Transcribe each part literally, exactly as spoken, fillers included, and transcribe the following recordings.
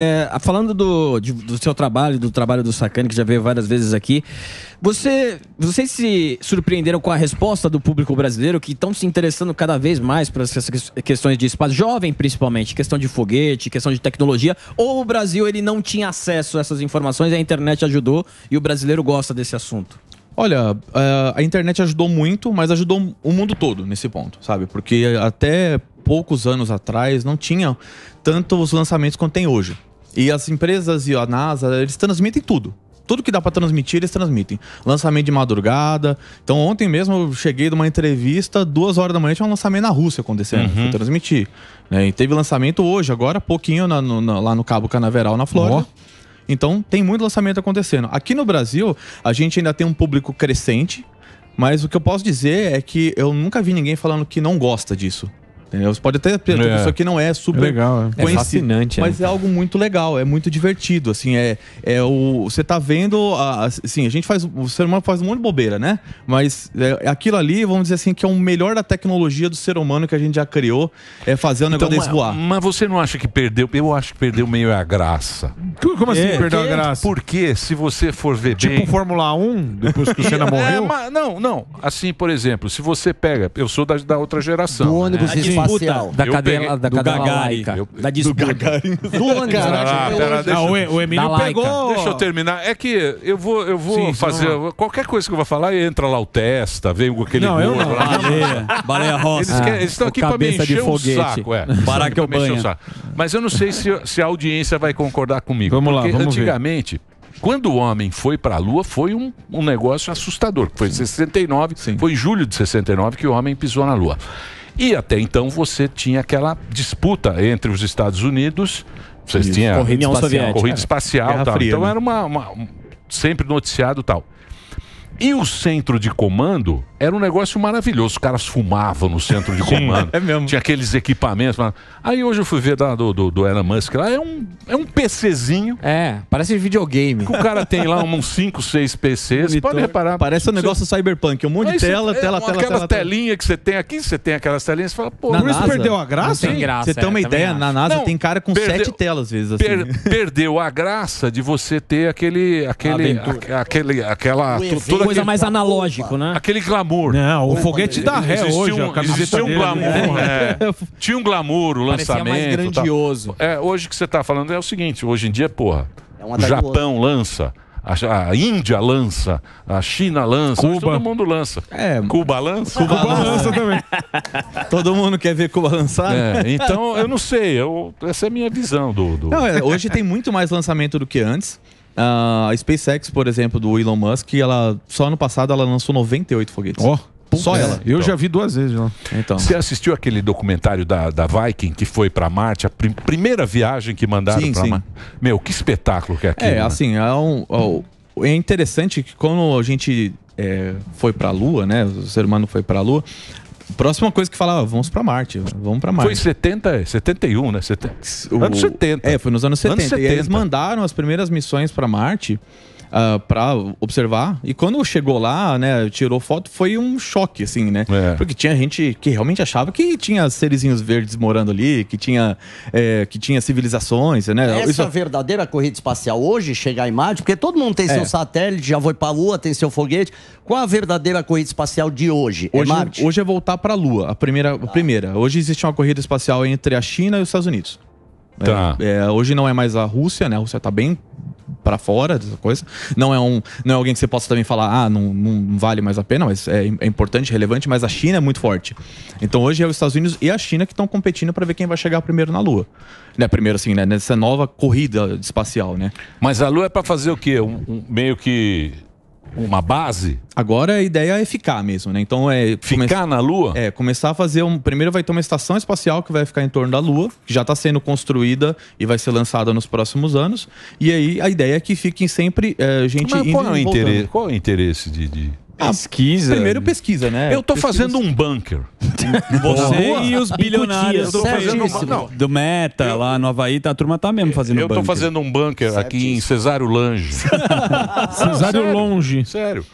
É, falando do, de, do seu trabalho, do trabalho do Sacani, que já veio várias vezes aqui, você, vocês se surpreenderam com a resposta do público brasileiro, que estão se interessando cada vez mais por essas questões de espaço, jovem principalmente, questão de foguete, questão de tecnologia, ou o Brasil ele não tinha acesso a essas informações, a internet ajudou e o brasileiro gosta desse assunto? Olha, a internet ajudou muito, mas ajudou o mundo todo nesse ponto, sabe? Porque até poucos anos atrás não tinha tantos lançamentos quanto tem hoje. E as empresas e a NASA, eles transmitem tudo. Tudo que dá para transmitir, eles transmitem. Lançamento de madrugada. Então, ontem mesmo eu cheguei de uma entrevista, duas horas da manhã, tinha um lançamento na Rússia acontecendo. Uhum. Fui transmitir. E teve lançamento hoje, agora, pouquinho, na, na, lá no Cabo Canaveral, na Flórida. Oh. Então, tem muito lançamento acontecendo. Aqui no Brasil, a gente ainda tem um público crescente. Mas o que eu posso dizer é que eu nunca vi ninguém falando que não gosta disso. Entendeu? Você pode até ter uma pessoa que não é super legal, é. conhecida, é fascinante, mas é. é algo muito legal, é muito divertido, assim, é, é o, você tá vendo, a, assim, a gente faz, o ser humano faz um monte de bobeira, né? Mas é, aquilo ali, vamos dizer assim, que é o melhor da tecnologia do ser humano que a gente já criou, é fazer o negócio então, desse voar. Mas você não acha que perdeu, eu acho que perdeu meio a graça. Como assim é, perdeu que, a graça? Porque se você for ver tipo bem... Tipo Fórmula um, depois que o Senna morreu? É, mas, não, não, assim, por exemplo, se você pega, eu sou da, da outra geração. Do ônibus né? Espacial. Da cadela, da cadela laica. Eu, da disputa. Do Gagarin. Do Angará. O Emílio pegou. Deixa eu terminar. É que eu vou, eu vou sim, fazer... Não... Qualquer coisa que eu vou falar, entra lá o testa, vem com aquele... Não, eu não. Baleia. Baleia roça. Eles, ah, eles estão aqui para me encher o saco. É. Para que eu banho. Mas eu não sei se, se a audiência vai concordar comigo. Vamos lá, vamos antigamente... Ver. Quando o homem foi para a Lua, foi um, um negócio assustador. Foi em sessenta e nove, sim. Foi em julho de sessenta e nove que o homem pisou na Lua. E até então você tinha aquela disputa entre os Estados Unidos, você isso. tinha corrida espacial, corrida espacial tal. Fria, então né? era uma, uma um, sempre noticiado tal. E o centro de comando era um negócio maravilhoso. Os caras fumavam no centro de comando. É mesmo. Tinha aqueles equipamentos. Aí hoje eu fui ver da, do, do, do Elon Musk lá. É um, é um PCzinho. É, parece videogame. Que o cara tem lá uns cinco, seis P Cs. Monitor. Pode reparar. Parece um negócio você... cyberpunk. Um monte de tela, é, tela, tela, tela. Aquela telinha que você tem aqui, você tem aquelas telinhas. Você fala, pô, por isso perdeu a graça? Tem graça. Você tem é, uma ideia, acho. Na NASA não, tem cara com perdeu, sete telas às vezes. Assim. Per, perdeu a graça de você ter aquele. aquele, a, aquele aquela. Toda coisa mais analógico, né? Aquele glamour. Não, o foguete da ré hoje. Um, existia um glamour. É. É. Tinha um glamour, o lançamento. Parecia mais grandioso. Tá. É, hoje que você tá falando é o seguinte, hoje em dia, porra, é o Japão lança, a, a Índia lança, a China lança, Cuba. Todo mundo lança. É, Cuba lança? Cuba, Cuba lança também. Todo mundo quer ver Cuba lançar? É, então, eu não sei, eu, essa é a minha visão do... do... Não, é, hoje tem muito mais lançamento do que antes. Uh, a SpaceX, por exemplo, do Elon Musk, ela só ano passado ela lançou noventa e oito foguetes. Ó, oh, só é. ela. Eu então. já vi duas vezes. Não. Então. Você assistiu aquele documentário da, da Viking que foi para Marte, a prim primeira viagem que mandaram para Marte? Meu, que espetáculo que é aquilo. É, né? assim, é, um, oh, é interessante que quando a gente é, foi para a Lua, né, o ser humano foi para a Lua, próxima coisa que falava, vamos pra Marte, vamos pra Marte. Foi em setenta, setenta e um, né? setenta, o, anos setenta. É, foi nos anos setenta. Anos setenta. E eles mandaram as primeiras missões pra Marte uh, pra observar. E quando chegou lá, né, tirou foto, foi um choque, assim, né? É. Porque tinha gente que realmente achava que tinha serizinhos verdes morando ali, que tinha, é, que tinha civilizações, né? Essa Isso... verdadeira corrida espacial hoje, chegar em Marte, porque todo mundo tem é. seu satélite, já foi pra Lua, tem seu foguete... Qual a verdadeira corrida espacial de hoje? Hoje é, Marte? Hoje é voltar para a Lua, a primeira, a primeira. Hoje existe uma corrida espacial entre a China e os Estados Unidos. Tá. É, é, hoje não é mais a Rússia, né? A Rússia está bem para fora dessa coisa. Não é, um, não é alguém que você possa também falar, ah, não, não vale mais a pena, mas é, é importante, relevante, mas a China é muito forte. Então hoje é os Estados Unidos e a China que estão competindo para ver quem vai chegar primeiro na Lua. Né? Primeiro, assim, né? Nessa nova corrida espacial, né? Mas a Lua é para fazer o quê? Um, um, meio que... Uma base? Agora a ideia é ficar mesmo, né? Então é... Ficar come... na Lua? É, começar a fazer um... Primeiro vai ter uma estação espacial que vai ficar em torno da Lua, que já está sendo construída e vai ser lançada nos próximos anos. E aí a ideia é que fiquem sempre é, gente Mas indo qual é o interesse? Qual é o interesse de... de... Pesquisa. Ah, primeiro pesquisa, né? Eu tô pesquisa. fazendo um bunker. Você e os bilionários. Eu tô fazendo um bunker. Do Meta, eu... lá no Havaí, a turma tá mesmo fazendo eu bunker. Eu tô fazendo um bunker certíssimo. Aqui em Cesário Lange. Cesário Longe. Sério.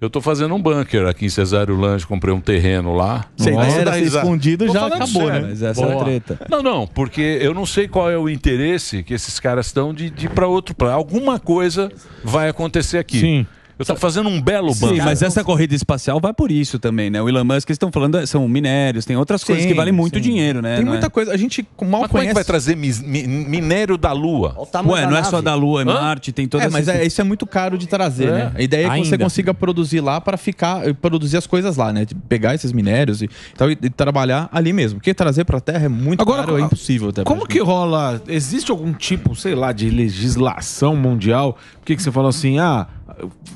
Eu tô fazendo um bunker aqui em Cesário Lange, comprei um terreno lá. Se era escondido, já acabou, né? Mas essa é a treta. Não, não, porque eu não sei qual é o interesse que esses caras estão de, de ir para outro plano. Alguma coisa vai acontecer aqui. Sim. Eu tô fazendo um belo banco. Sim, mas essa corrida espacial vai por isso também, né? O Elon Musk, eles estão falando, são minérios, tem outras sim, coisas que valem muito sim. dinheiro, né? Tem não muita é? coisa, a gente mal mas conhece... Como é que vai trazer mi mi minério da Lua? Ué, da não é só da Lua, é Hã? Marte, tem toda é, essa... mas é, isso é muito caro de trazer, é. né? A ideia é que Ainda. você consiga produzir lá para ficar... Produzir as coisas lá, né? Pegar esses minérios e, tal, e, e trabalhar ali mesmo. Porque trazer para a Terra é muito Agora, caro, é impossível. Até como que rola... Existe algum tipo, sei lá, de legislação mundial? Por que que você falou assim, ah...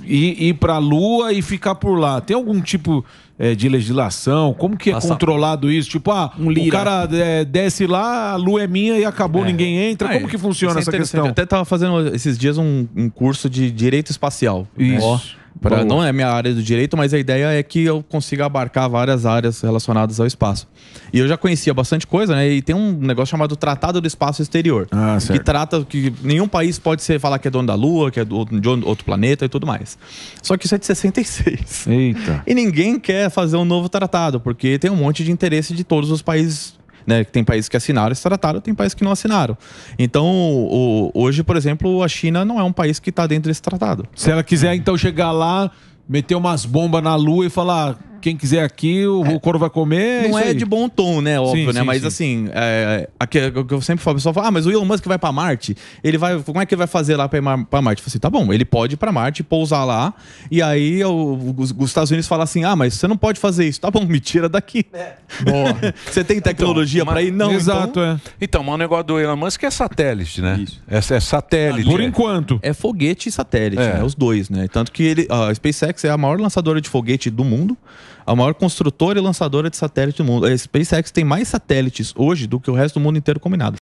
Ir, ir para a Lua e ficar por lá. Tem algum tipo é, de legislação? Como que é Nossa. controlado isso? Tipo, ah, um o cara é, desce lá, a Lua é minha e acabou, é. ninguém entra. Ah, Como que funciona é essa questão? Eu até estava fazendo esses dias um, um curso de direito espacial. Isso. Né? Pra, não é minha área do direito, mas a ideia é que eu consiga abarcar várias áreas relacionadas ao espaço. E eu já conhecia bastante coisa, né? E tem um negócio chamado Tratado do Espaço Exterior. Ah, que trata que nenhum país pode ser, falar que é dono da Lua, que é do, de outro planeta e tudo mais. Só que isso é de sessenta e seis. Eita. E ninguém quer fazer um novo tratado, porque tem um monte de interesse de todos os países... Né? Tem países que assinaram esse tratado, tem países que não assinaram. Então, o, hoje, por exemplo, a China não é um país que está dentro desse tratado. Se ela quiser, então, chegar lá, meter umas bombas na Lua e falar... Quem quiser aqui, o, é, o couro vai comer. Não é, é de bom tom, né? Óbvio, sim, né? Sim, mas sim. assim, é, aqui, eu sempre falo, o pessoal fala, ah, mas o Elon Musk vai pra Marte, ele vai, como é que ele vai fazer lá pra, pra Marte? Eu falo assim, tá bom, ele pode ir pra Marte, pousar lá, e aí o, os, os Estados Unidos falam assim, ah, mas você não pode fazer isso. Tá bom, me tira daqui. É. Você tem tecnologia então, pra ir? Não. Exato, então, é. Então, mas o negócio do Elon Musk é satélite, né? Isso. É, é satélite. Por é. enquanto. É foguete e satélite, é. né? Os dois, né? Tanto que ele, a SpaceX é a maior lançadora de foguete do mundo, a maior construtora e lançadora de satélite do mundo. A SpaceX tem mais satélites hoje do que o resto do mundo inteiro combinado.